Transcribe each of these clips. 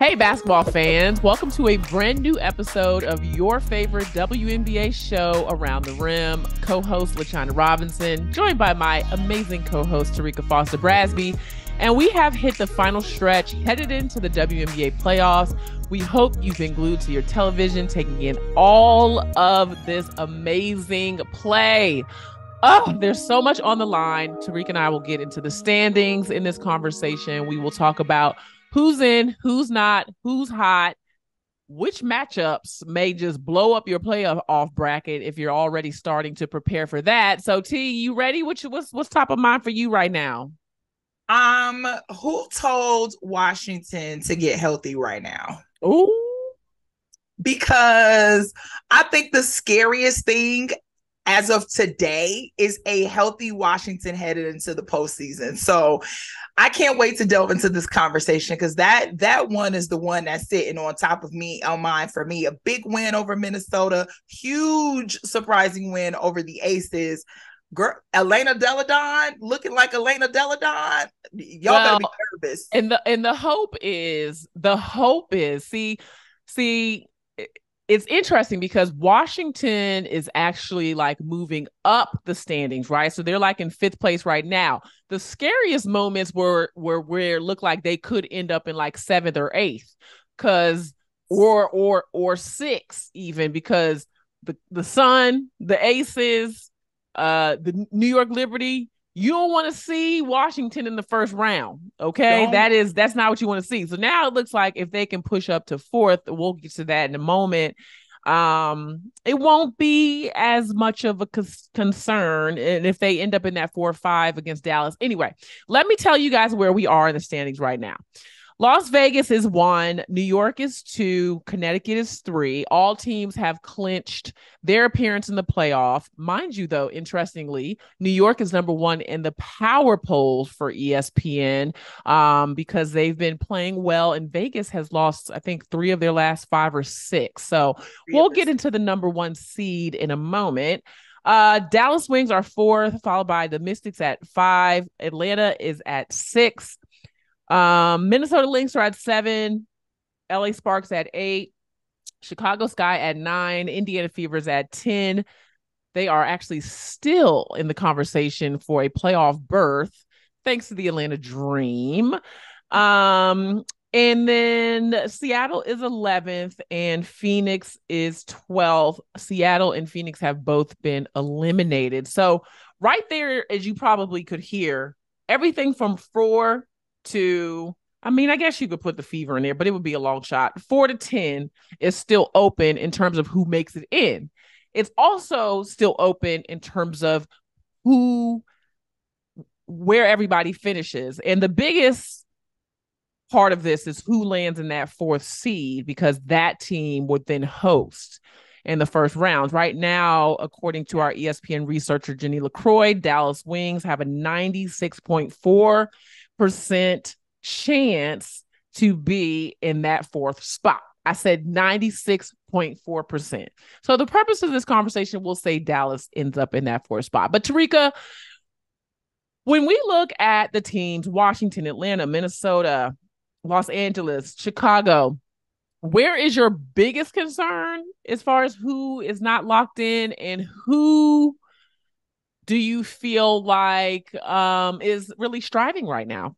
Hey basketball fans, welcome to a brand new episode of your favorite WNBA show, Around the Rim. Co-host LaChina Robinson, joined by my amazing co-host Terrika Foster-Brasby. And we have hit the final stretch, headed into the WNBA playoffs. We hope you've been glued to your television, taking in all of this amazing play. Oh, there's so much on the line. Terrika and I will get into the standings in this conversation. We will talk about who's in, who's not, who's hot, which matchups may just blow up your playoff bracket if you're already starting to prepare for that. So, T, you ready? What's top of mind for you right now? Who told Washington to get healthy right now? Ooh. Because I think the scariest thing as of today is a healthy Washington headed into the postseason. So I can't wait to delve into this conversation because that one is the one that's sitting on top of me, on mine for me. A big win over Minnesota, huge surprising win over the Aces. Girl, Elena Delle Donne looking like Elena Delle Donne. Y'all gotta be nervous. And the hope is see. It's interesting because Washington is actually like moving up the standings, right? So they're like in fifth place right now. The scariest moments were where it looked like they could end up in like seventh or eighth, or sixth even, because the Sun, the Aces, the New York Liberty. You don't want to see Washington in the first round, okay? That's not what you want to see. So now it looks like if they can push up to fourth, we'll get to that in a moment. It won't be as much of a concern, and if they end up in that 4 or 5 against Dallas. Anyway, let me tell you guys where we are in the standings right now. Las Vegas is 1, New York is 2, Connecticut is 3. All teams have clinched their appearance in the playoff. Mind you, though, interestingly, New York is number 1 in the power polls for ESPN because they've been playing well, and Vegas has lost, I think, 3 of their last 5 or 6. So we'll get into the number 1 seed in a moment. Dallas Wings are 4th, followed by the Mystics at 5. Atlanta is at 6. Minnesota Lynx are at 7, LA Sparks at 8, Chicago Sky at 9, Indiana Fever's at 10. They are actually still in the conversation for a playoff berth, thanks to the Atlanta Dream. And then Seattle is 11th and Phoenix is 12th. Seattle and Phoenix have both been eliminated. So right there, as you probably could hear, everything from 4 to, I mean, I guess you could put the Fever in there, but it would be a long shot. 4 to 10 is still open in terms of who makes it in. It's also still open in terms of where everybody finishes. And the biggest part of this is who lands in that 4th seed, because that team would then host in the first round. Right now, according to our ESPN researcher, Jenny LaCroix, Dallas Wings have a 96.4% chance to be in that 4th spot. I said 96.4%. So the purpose of this conversation, we'll say Dallas ends up in that 4th spot. But Terrika, when we look at the teams, Washington, Atlanta, Minnesota, Los Angeles, Chicago, where is your biggest concern as far as who is not locked in, and who do you feel like is really striving right now?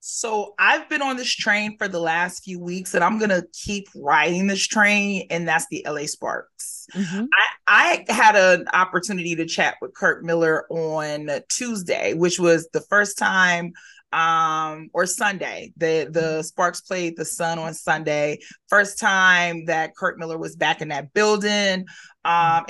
So I've been on this train for the last few weeks, and I'm going to keep riding this train, and that's the LA Sparks. Mm-hmm. I had an opportunity to chat with Curt Miller on Tuesday, which was the first time, or Sunday. The Sparks played the Sun on Sunday. First time that Curt Miller was back in that building.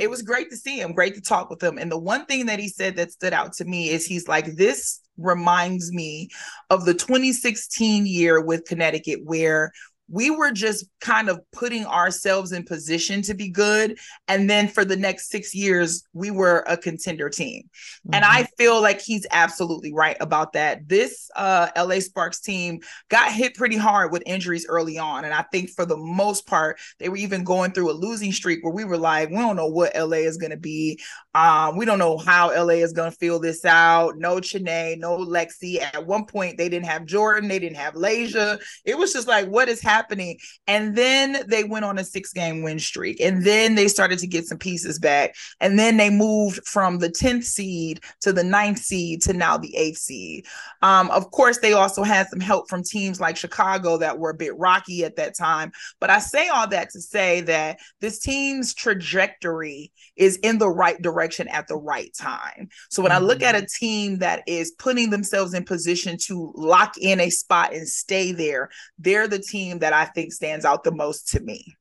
It was great to see him, great to talk with him. And the one thing that he said that stood out to me is he's like, this reminds me of the 2016 year with Connecticut, where we were just kind of putting ourselves in position to be good. And then for the next 6 years, we were a contender team. Mm-hmm. And I feel like he's absolutely right about that. This LA Sparks team got hit pretty hard with injuries early on. And I think for the most part, they were even going through a losing streak where we were like, we don't know what LA is going to be. We don't know how LA is going to feel this out. No Chiney, no Lexi. At one point, they didn't have Jordan. They didn't have Layshia. It was just like, what is happening? And then they went on a 6-game win streak. And then they started to get some pieces back. And then they moved from the 10th seed to the 9th seed to now the 8th seed. Of course, they also had some help from teams like Chicago that were a bit rocky at that time. But I say all that to say that this team's trajectory is in the right direction at the right time. So when I look at a team that is putting themselves in position to lock in a spot and stay there, they're the team that I think stands out the most to me.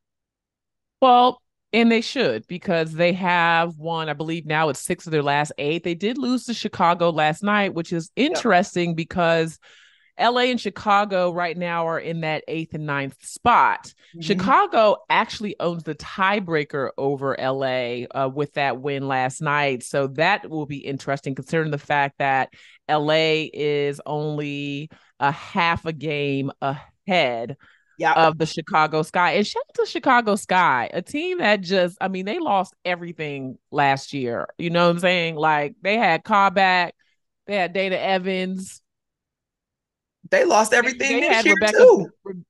Well, and they should, because they have won, I believe now it's 6 of their last 8. They did lose to Chicago last night, which is interesting because LA and Chicago right now are in that 8th and 9th spot. Mm-hmm. Chicago actually owns the tiebreaker over LA with that win last night. So that will be interesting considering the fact that LA is only a half a game ahead of the Chicago Sky. And shout out to Chicago Sky, a team that just, I mean, they lost everything last year. You know what I'm saying? Like, they had Cobb back, they had Data Evans. They lost everything they this year, too.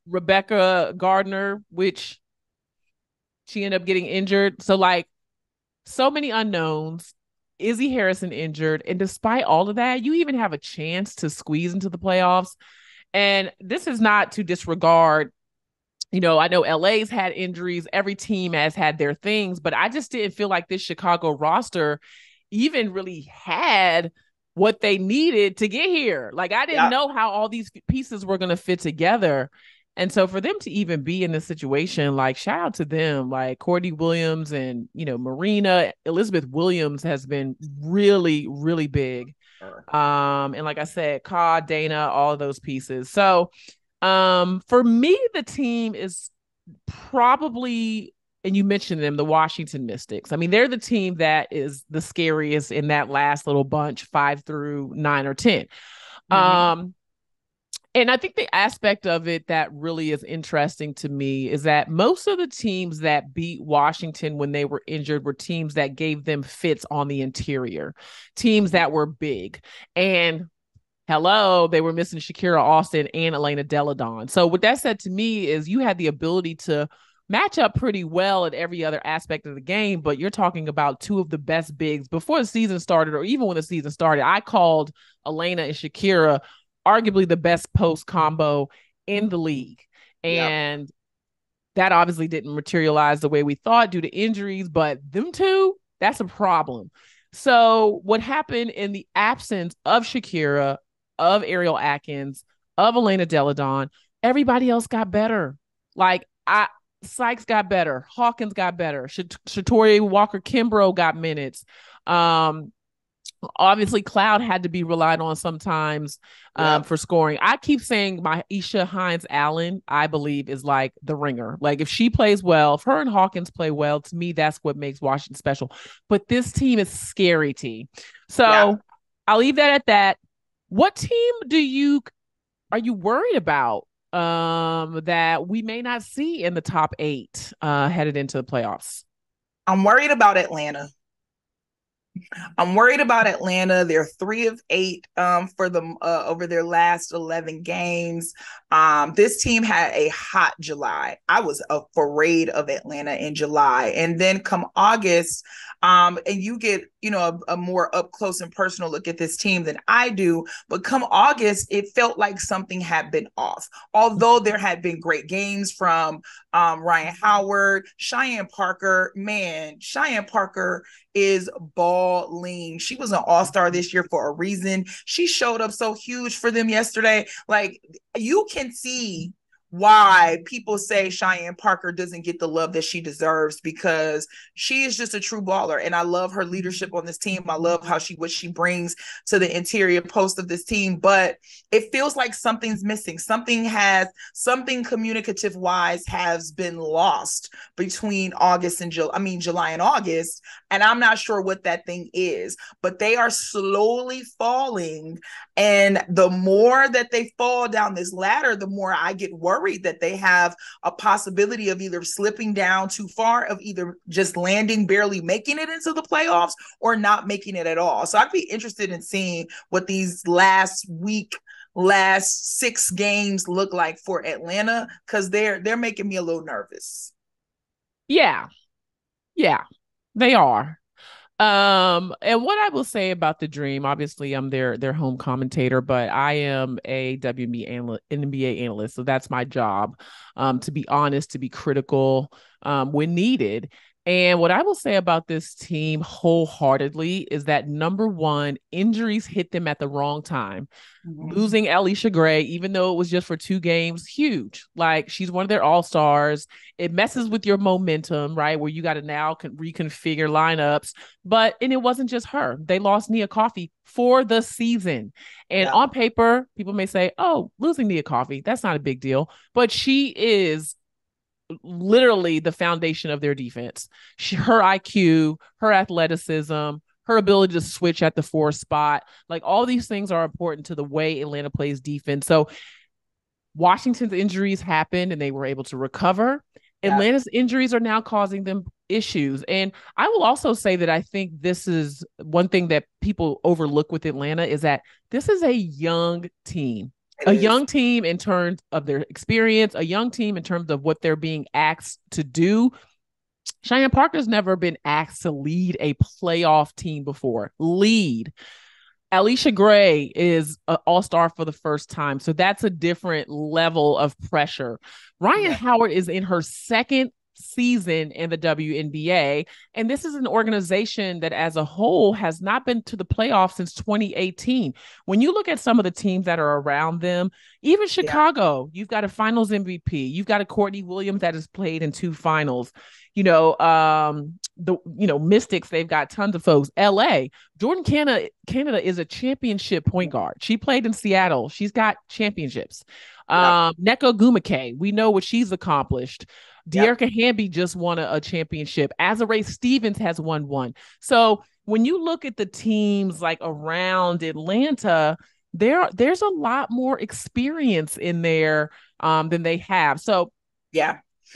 Rebekah Gardner, which she ended up getting injured. So, like, so many unknowns. Izzy Harrison injured. And despite all of that, you even have a chance to squeeze into the playoffs. And this is not to disregard, you know, I know LA's had injuries. Every team has had their things, but I just didn't feel like this Chicago roster even really had what they needed to get here. Like, I didn't know how all these pieces were going to fit together. And so for them to even be in this situation, like, shout out to them, like Courtney Williams and, you know, Marina, Elizabeth Williams has been really, really big. And like I said, Ka, Dana, all those pieces. So for me, the team is probably, and you mentioned them, the Washington Mystics. I mean, they're the team that is the scariest in that last little bunch, 5 through 9 or 10. Mm-hmm. And I think the aspect of it that really is interesting to me is that most of the teams that beat Washington when they were injured were teams that gave them fits on the interior, teams that were big. And hello, they were missing Shakira Austin and Elena Delle Donne. So what that said to me is you had the ability to match up pretty well at every other aspect of the game, but you're talking about two of the best bigs before the season started, or even when the season started. I called Elena and Shakira arguably the best post combo in the league. And that obviously didn't materialize the way we thought due to injuries, but them two, that's a problem. So what happened in the absence of Shakira, of Ariel Atkins, of Elena Delle Donne, everybody else got better. Like, Sykes got better. Hawkins got better. Shatori Walker Kimbrough got minutes. Obviously, Cloud had to be relied on sometimes for scoring. I keep saying my Isha Hines Allen, I believe, is like the ringer. Like, if she plays well, if her and Hawkins play well, to me, that's what makes Washington special. But this team is scary, T. So I'll leave that at that. What team are you worried about that we may not see in the top 8 headed into the playoffs? I'm worried about Atlanta. I'm worried about Atlanta. They're 3 of 8 for them over their last 11 games. This team had a hot July. I was afraid of Atlanta in July. And then come August, and you get, you know, a more up close and personal look at this team than I do. But come August, it felt like something had been off. Although there had been great games from Ryan Howard, Cheyenne Parker. Man, Cheyenne Parker is balling. She was an all-star this year for a reason. She showed up so huge for them yesterday. Like, you can see why people say Cheyenne Parker doesn't get the love that she deserves, because she is just a true baller. And I love her leadership on this team. I love how what she brings to the interior post of this team, but it feels like something's missing. Something communicative wise has been lost between July and August. And I'm not sure what that thing is, but they are slowly falling. And the more that they fall down this ladder, the more I get worried that they have a possibility of either slipping down too far, of either just landing, barely making it into the playoffs, or not making it at all. So I'd be interested in seeing what these last 6 games look like for Atlanta, because they're making me a little nervous. Yeah, they are. And what I will say about the Dream, obviously I'm their home commentator, but I am a WNBA analyst. So that's my job, to be honest, to be critical, when needed. And what I will say about this team wholeheartedly is that, number one, injuries hit them at the wrong time. Mm-hmm. Losing Allisha Gray, even though it was just for 2 games, huge. Like, she's one of their all-stars. It messes with your momentum, right? Where you got to now reconfigure lineups. And it wasn't just her. They lost Nia Coffey for the season. And on paper, people may say, oh, losing Nia Coffey, that's not a big deal. But she is literally the foundation of their defense. Her IQ, her athleticism, her ability to switch at the 4 spot, like all these things are important to the way Atlanta plays defense. So Washington's injuries happened and they were able to recover. Yeah. Atlanta's injuries are now causing them issues. And I will also say that I think this is one thing that people overlook with Atlanta, is that this is a young team. A young team in terms of their experience, a young team in terms of what they're being asked to do. Cheyenne Parker's never been asked to lead a playoff team before. Allisha Gray is an all-star for the first time. So that's a different level of pressure. Ryan Howard is in her second season in the WNBA. And this is an organization that as a whole has not been to the playoffs since 2018. When you look at some of the teams that are around them, even Chicago, you've got a finals MVP. You've got a Courtney Williams that has played in 2 finals. Mystics, they've got tons of folks. LA, Jordan Canada is a championship point guard. She played in Seattle. She's got championships. Neko Gumake, we know what she's accomplished. De'Erica Hamby just won a championship. Azaree Stevens has won one. So when you look at the teams like around Atlanta, there's a lot more experience in there than they have. So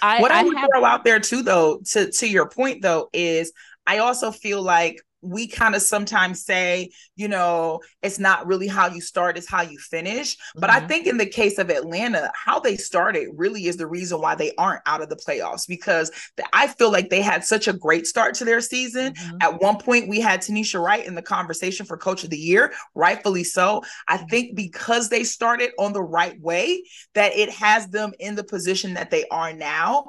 I would throw out there too, though, to your point though, is I also feel like we kind of sometimes say, it's not really how you start, it's how you finish. But I think in the case of Atlanta, how they started really is the reason why they aren't out of the playoffs, because I feel like they had such a great start to their season. At one point, we had Tanisha Wright in the conversation for Coach of the Year, rightfully so. I think because they started on the right way, that it has them in the position that they are now.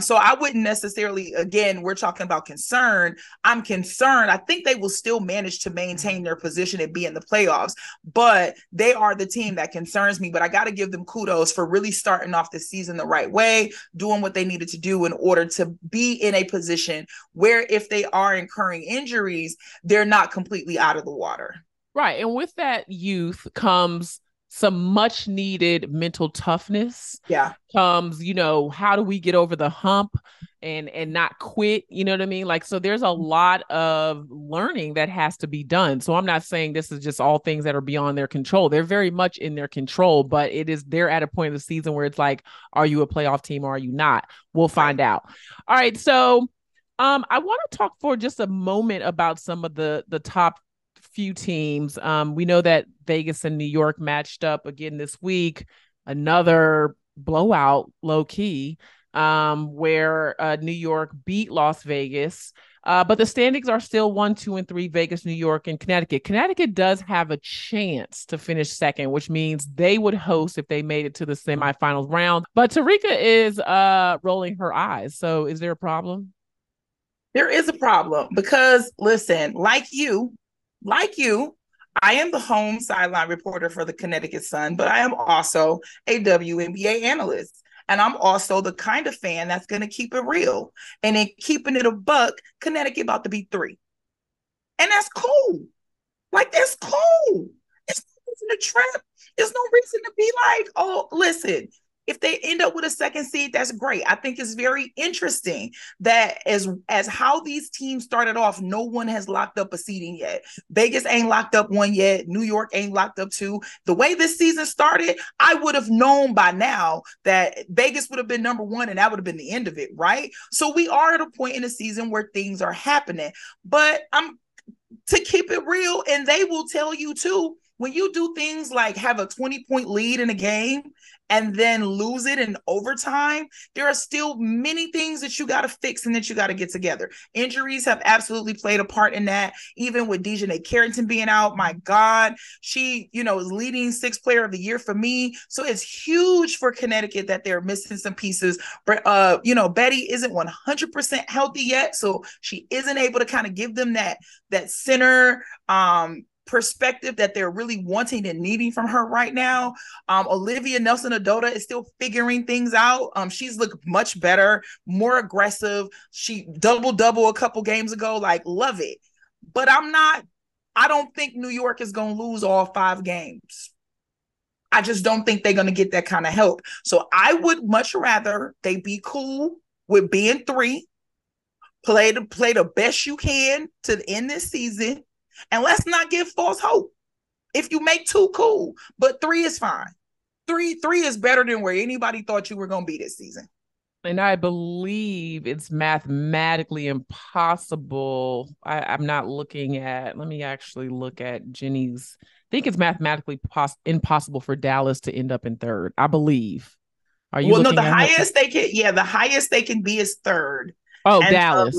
So I wouldn't necessarily, again, we're talking about concern. I'm concerned. I think they will still manage to maintain their position and be in the playoffs, but they are the team that concerns me. But I got to give them kudos for really starting off the season the right way, doing what they needed to do in order to be in a position where if they are incurring injuries, they're not completely out of the water. Right. And with that youth comes some much needed mental toughness. Comes, how do we get over the hump and not quit? You know what I mean? Like, so there's a lot of learning that has to be done. So I'm not saying this is just all things that are beyond their control. They're very much in their control, but they're at a point of the season where it's like, are you a playoff team or are you not? We'll find out. All right. So I want to talk for just a moment about some of the top few teams. We know that Vegas and New York matched up again this week, another blowout low key, where New York beat Las Vegas, but the standings are still 1, 2, and 3, Vegas, New York, and Connecticut. Connecticut does have a chance to finish second, which means they would host if they made it to the semifinals round. But Terrika is rolling her eyes. So is there a problem? There is a problem because, listen, like you, I am the home sideline reporter for the Connecticut Sun, but I am also a WNBA analyst. And I'm also the kind of fan that's going to keep it real. And in keeping it a buck, Connecticut about to be 3. And that's cool. Like, that's cool. It's no reason to trip. There's no reason to be like, oh, listen, if they end up with a second seed, that's great. I think it's very interesting that as how these teams started off, no one has locked up a seeding yet. Vegas ain't locked up one yet. New York ain't locked up 2. The way this season started, I would have known by now that Vegas would have been number 1 and that would have been the end of it, right? So we are at a point in the season where things are happening. But I'm to keep it real, and they will tell you too, when you do things like have a 20-point lead in a game and then lose it in overtime, there are still many things that you got to fix and that you got to get together. Injuries have absolutely played a part in that. Even with Dejanay Carrington being out, my God, she, is leading Sixth Player of the Year for me. So it's huge for Connecticut that they're missing some pieces. Betty isn't 100% healthy yet, so she isn't able to kind of give them that center perspective that they're really wanting and needing from her right now. Olivia Nelson-Adota is still figuring things out. She's looked much better, more aggressive. She double-double a couple games ago, like, love it. But I don't think New York is going to lose all 5 games. I just don't think they're going to get that kind of help. So I would much rather they be cool with being 3, play the best you can to end this season, and let's not give false hope. If you make 2, cool, but 3 is fine. Three is better than where anybody thought you were going to be this season. And I believe it's mathematically impossible. I'm not looking at, let me actually look at Jenny's. I think it's mathematically impossible for Dallas to end up in 3rd, I believe. Are you? Well, no, the highest they can be is 3rd. Oh, and Dallas.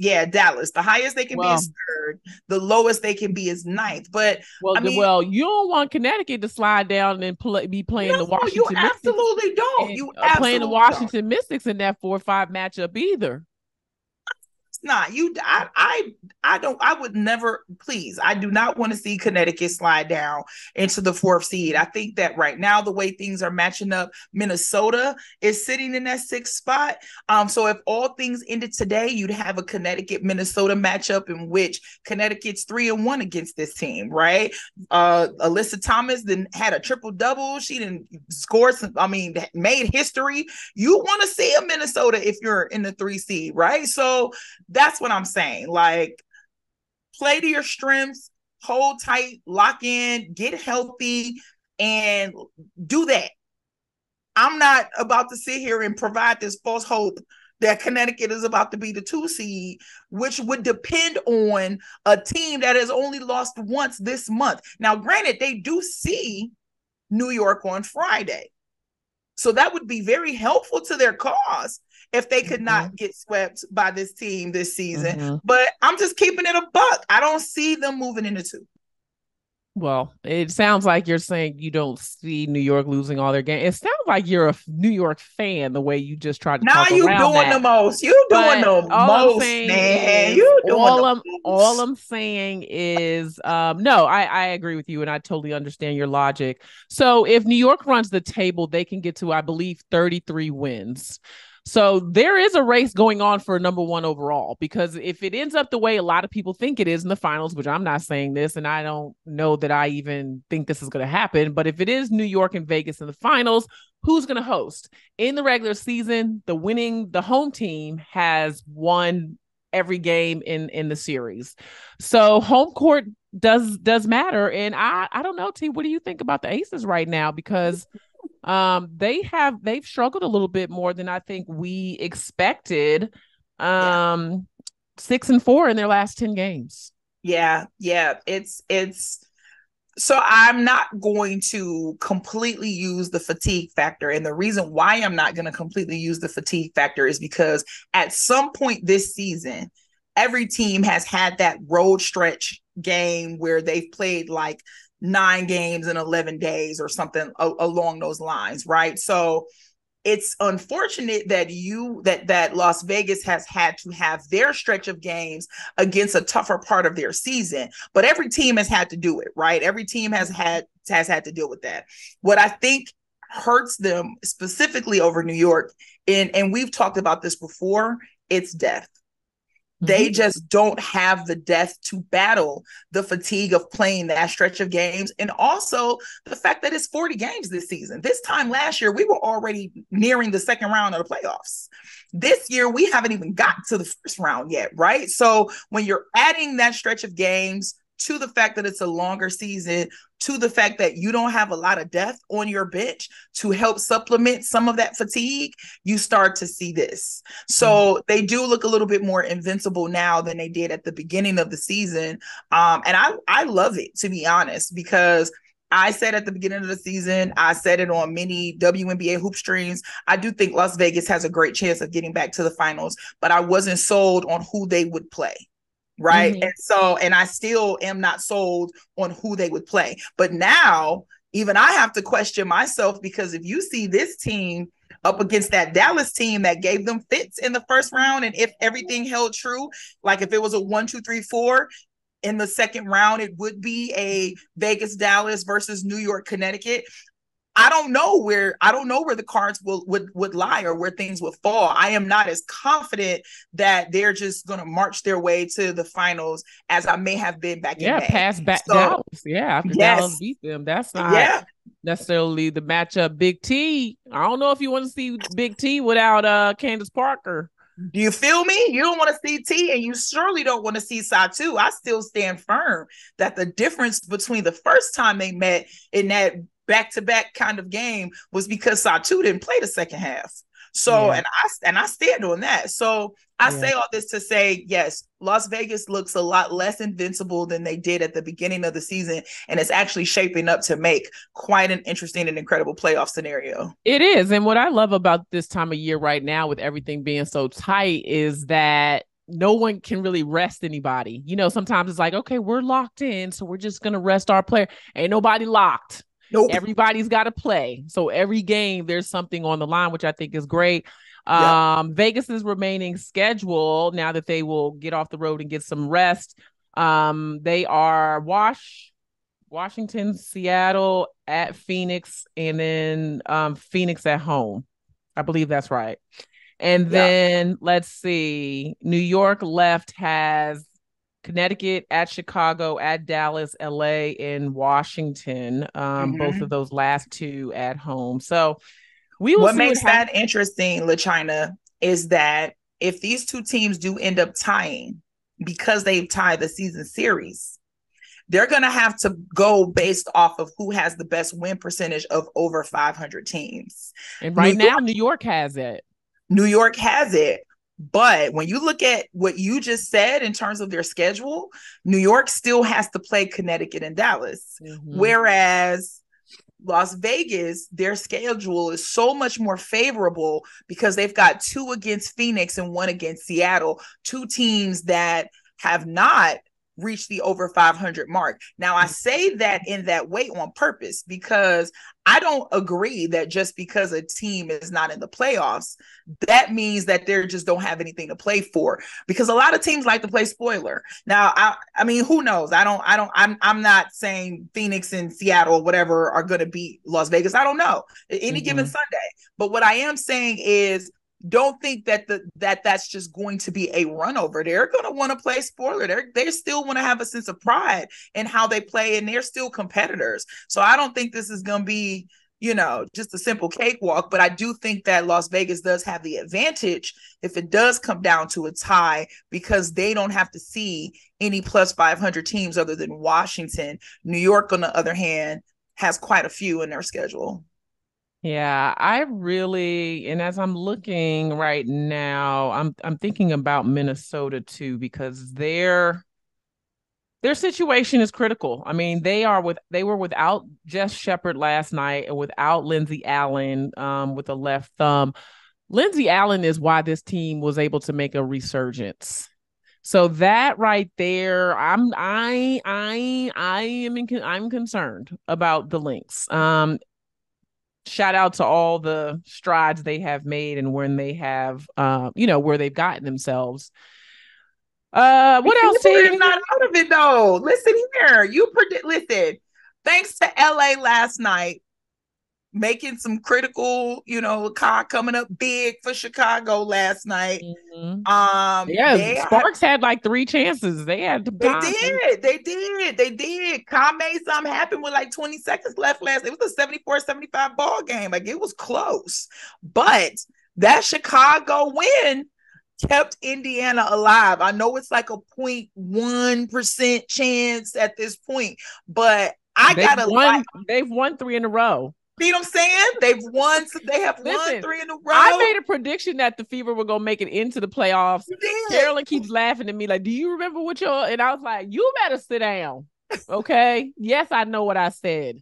Dallas. The highest they can be is 3rd. The lowest they can be is 9th. But you don't want Connecticut to slide down and be playing the Washington Mystics. You absolutely don't. You playing the Washington Mystics in that 4-5 matchup either. It's not. I do not want to see Connecticut slide down into the 4th seed. I think that right now, the way things are matching up, Minnesota is sitting in that 6th spot. So if all things ended today, you'd have a Connecticut-Minnesota matchup in which Connecticut's 3-1 against this team, right? Alyssa Thomas then had a triple-double. She didn't score made history. You want to see a Minnesota if you're in the 3 seed, right? So that's what I'm saying. Like, play to your strengths, hold tight, lock in, get healthy, and do that. I'm not about to sit here and provide this false hope that Connecticut is about to be the 2 seed, which would depend on a team that has only lost once this month. Now, granted, they do see New York on Friday, so that would be very helpful to their cause if they could not get swept by this team this season. But I'm just keeping it a buck. I don't see them moving into 2. Well, it sounds like you're saying you don't see New York losing all their games. It sounds like you're a New York fan the way you just tried to talk around that. Now you're doing the most. All I'm saying is, no, I agree with you and I totally understand your logic. So if New York runs the table, they can get to, I believe, 33 wins. So there is a race going on for number 1 overall, because if it ends up the way a lot of people think it is in the finals, which I'm not saying this, and I don't know that I even think this is going to happen, but if it is New York and Vegas in the finals, who's going to host? In the regular season, the home team has won every game in the series. So home court does matter. And I don't know, T, what do you think about the Aces right now? Because they've struggled a little bit more than I think we expected. 6-4 in their last 10 games. It's so I'm not going to completely use the fatigue factor. And the reason why I'm not going to completely use the fatigue factor is because at some point this season, every team has had that road stretch game where they've played like 9 games in 11 days or something along those lines, right? So it's unfortunate that that Las Vegas has had to have their stretch of games against a tougher part of their season, but every team has had to do it, right? Every team has had to deal with that. What I think hurts them specifically over New York, and we've talked about this before, it's depth. They just don't have the depth to battle the fatigue of playing that stretch of games. And also the fact that it's 40 games this season. This time last year, we were already nearing the second round of the playoffs. This year, we haven't even got to the first round yet, right? So when you're adding that stretch of games to the fact that it's a longer season, to the fact that you don't have a lot of depth on your bench to help supplement some of that fatigue, you start to see this. So they do look a little bit more invincible now than they did at the beginning of the season. And I love it, to be honest, because I said at the beginning of the season, I said it on many WNBA hoop streams, I do think Las Vegas has a great chance of getting back to the finals, but I wasn't sold on who they would play. Right. Mm-hmm. And I still am not sold on who they would play. But now even I have to question myself, because if you see this team up against that Dallas team that gave them fits in the first round, and if everything held true, like if it was a 1, 2, 3, 4 in the second round, it would be a Vegas, Dallas versus New York, Connecticut. I don't know where the cards would lie or where things would fall. I am not as confident that they're just going to march their way to the finals as I may have been back in May. Yeah, past back Dallas. Yeah, after Dallas beat them. That's not necessarily the matchup. Big T, I don't know if you want to see Big T without Candace Parker. Do you feel me? You don't want to see T, and you surely don't want to see Satu. I still stand firm that the difference between the first time they met in that back-to-back kind of game was because Satu didn't play the second half. So, and I stand on that. So I say all this to say, yes, Las Vegas looks a lot less invincible than they did at the beginning of the season. And it's actually shaping up to make quite an interesting and incredible playoff scenario. It is. And what I love about this time of year right now, with everything being so tight, is that no one can really rest anybody. You know, sometimes it's like, okay, we're locked in, so we're just going to rest our player. Ain't nobody locked. Nope. Everybody's got to play. So every game, there's something on the line, which I think is great. Vegas's remaining schedule, now that they will get off the road and get some rest, they are Washington, Seattle, at Phoenix, and then Phoenix at home. I believe that's right. And then let's see, New York left has Connecticut, at Chicago, at Dallas, LA, and Washington. Both of those last two at home. So we will. What makes that interesting, LaChina, is that if these two teams do end up tying, because they've tied the season series, they're going to have to go based off of who has the best win percentage of over 500 teams. And right now, New York has it. New York has it. But when you look at what you just said in terms of their schedule, New York still has to play Connecticut and Dallas, whereas Las Vegas, their schedule is so much more favorable because they've got 2 against Phoenix and 1 against Seattle, 2 teams that have not reached the over 500 mark. Now, I say that in that way on purpose, because I don't agree that just because a team is not in the playoffs, that means that they just don't have anything to play for, because a lot of teams like to play spoiler. Now, I mean, who knows? I'm not saying Phoenix and Seattle or whatever are going to beat Las Vegas. I don't know. Any given Sunday. But what I am saying is, don't think that that's just going to be a run over. They're going to want to play spoiler. They still want to have a sense of pride in how they play, and they're still competitors. So I don't think this is going to be, you know, just a simple cakewalk. But I do think that Las Vegas does have the advantage if it does come down to a tie, because they don't have to see any plus 500 teams other than Washington. New York, on the other hand, has quite a few in their schedule. Yeah, I really, and as I'm looking right now, I'm thinking about Minnesota too, because their situation is critical. I mean, they were without Jess Shepherd last night and without Lindsey Allen with a left thumb. Lindsey Allen is why this team was able to make a resurgence. So that right there, I'm concerned about the Lynx. shout out to all the strides they have made and when they have, where they've gotten themselves. What else? He's not out of it though. Listen here, listen, thanks to LA last night, making some critical, coming up big for Chicago last night. Mm-hmm. Sparks had like three chances. They did. Con made something happen with like 20 seconds left last. It was a 74-75 ball game. Like it was close, but that Chicago win kept Indiana alive. I know it's like a 0.1% chance at this point, but they've won three in a row. See what I'm saying? They have won three in a row. I made a prediction that the Fever were going to make it into the playoffs. Carolyn keeps laughing at me like, do you remember what you're... And I was like, you better sit down. Okay? Yes, I know what I said.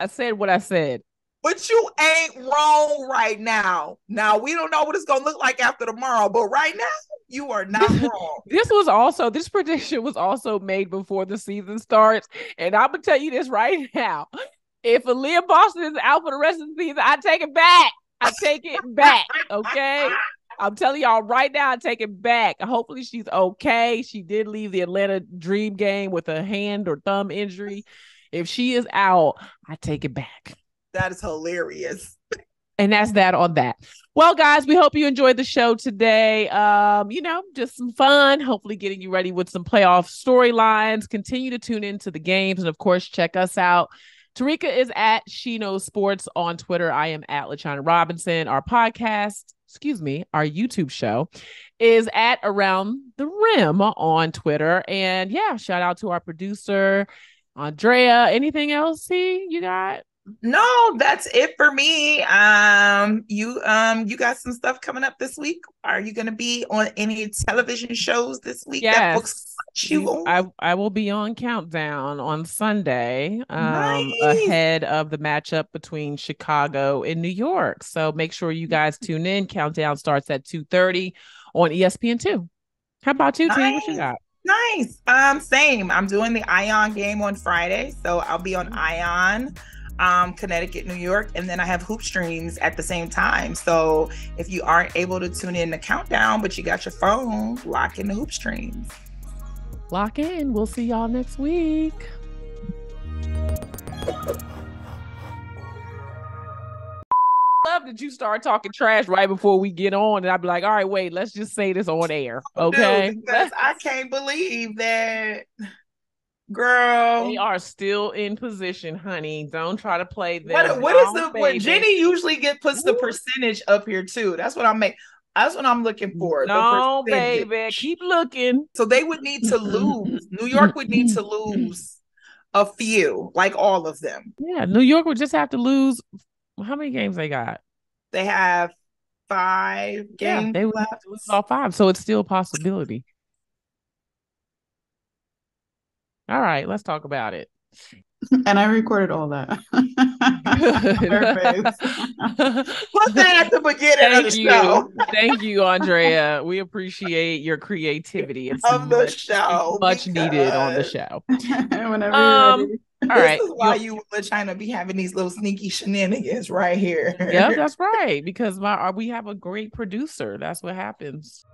I said what I said. But you ain't wrong right now. Now, we don't know what it's going to look like after tomorrow, but right now, you are not wrong. This prediction was also made before the season starts, and I'm going to tell you this right now. If Aaliyah Boston is out for the rest of the season, I take it back. Okay? I'm telling y'all right now, I take it back. Hopefully she's okay. She did leave the Atlanta Dream game with a hand or thumb injury. If she is out, I take it back. That is hilarious. And that's that on that. Well, guys, we hope you enjoyed the show today. Just some fun, hopefully getting you ready with some playoff storylines. Continue to tune into the games. And, of course, check us out. Terrika is at She Knows Sports on Twitter. I am at LaChina Robinson. Our podcast, our YouTube show is at Around the Rim on Twitter. And yeah, shout out to our producer, Andrea. Anything else you got? No, that's it for me. You got some stuff coming up this week. Are you going to be on any television shows this week? Yes. That looks like you. I will be on Countdown on Sunday, nice. Ahead of the matchup between Chicago and New York. So make sure you guys tune in. Countdown starts at 2:30 on ESPN2. How about you, nice. T? What you got? Nice. Same. I'm doing the Ion game on Friday, so I'll be on Ion. Connecticut, New York, and then I have hoop streams at the same time. So if you aren't able to tune in to Countdown, but you got your phone, lock in the hoop streams. Lock in. We'll see y'all next week. Love that you start talking trash right before we get on, and I'd be like, all right, wait, let's just say this on air, okay? Dude, because I can't believe that. Girl, they are still in position, honey. Don't try to play them. What Jenny usually puts the percentage up here too. That's what I make. That's what I'm looking for. No, baby, keep looking. So they would need to lose. New York would need to lose a few, like all of them. Yeah, New York would just have to lose. How many games they got? They have 5 games. Yeah, they would have to lose all 5, so it's still a possibility. All right, let's talk about it. And I recorded all that. Put that at the beginning of the show. Thank you, Andrea. We appreciate your creativity. It's much needed on the show. Whenever you're ready. All right. This is why you and LaChina be having these little sneaky shenanigans right here. Yeah, that's right. Because we have a great producer. That's what happens.